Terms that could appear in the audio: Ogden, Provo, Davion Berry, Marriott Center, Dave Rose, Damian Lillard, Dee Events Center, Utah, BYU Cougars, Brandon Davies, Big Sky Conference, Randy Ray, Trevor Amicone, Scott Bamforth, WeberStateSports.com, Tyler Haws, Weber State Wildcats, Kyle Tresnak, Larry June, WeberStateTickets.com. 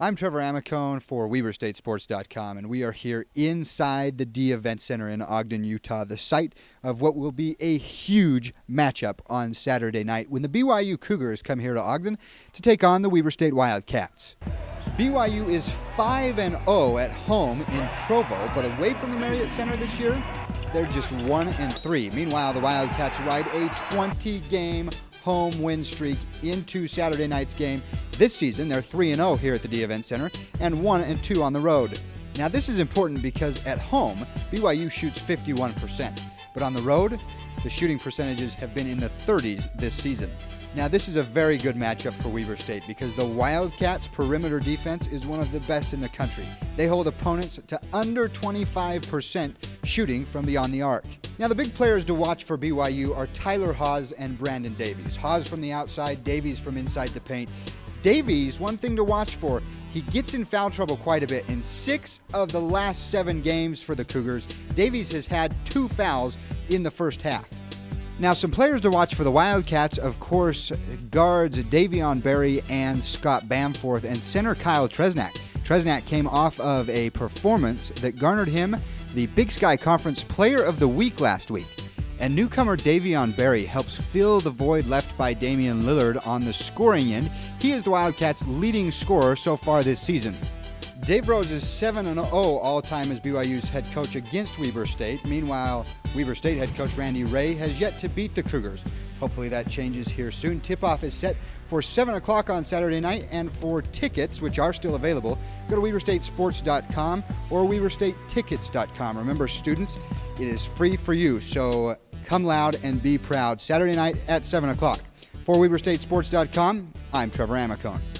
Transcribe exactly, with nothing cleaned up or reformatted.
I'm Trevor Amicone for Weber State Sports dot com, and we are here inside the Dee Events Center in Ogden, Utah, the site of what will be a huge matchup on Saturday night when the B Y U Cougars come here to Ogden to take on the Weber State Wildcats. B Y U is five and oh at home in Provo, but away from the Marriott Center this year, they're just one and three. Meanwhile, the Wildcats ride a twenty game home win streak into Saturday night's game. This season, they're three and oh here at the Dee Events Center and one and two on the road. Now, this is important because at home, B Y U shoots fifty-one percent. But on the road, the shooting percentages have been in the thirties this season. Now, this is a very good matchup for Weber State because the Wildcats' perimeter defense is one of the best in the country. They hold opponents to under twenty-five percent shooting from beyond the arc. Now, the big players to watch for B Y U are Tyler Haws and Brandon Davies. Haws from the outside, Davies from inside the paint. Davies, one thing to watch for, he gets in foul trouble quite a bit. In six of the last seven games for the Cougars, Davies has had two fouls in the first half. Now, some players to watch for the Wildcats, of course, guards Davion Berry and Scott Bamforth, and center Kyle Tresnak. Tresnak came off of a performance that garnered him the Big Sky Conference Player of the Week last week. And newcomer Davion Berry helps fill the void left by Damian Lillard on the scoring end. He is the Wildcats' leading scorer so far this season. Dave Rose is seven and oh all-time as B Y U's head coach against Weber State. Meanwhile, Weber State head coach Randy Ray has yet to beat the Cougars. Hopefully that changes here soon. Tip-off is set for seven o'clock on Saturday night, and for tickets, which are still available, go to Weber State Sports dot com or Weber State Tickets dot com. Remember, students, it is free for you, so come loud and be proud. Saturday night at seven o'clock. For Weber State Sports dot com, I'm Trevor Amicone.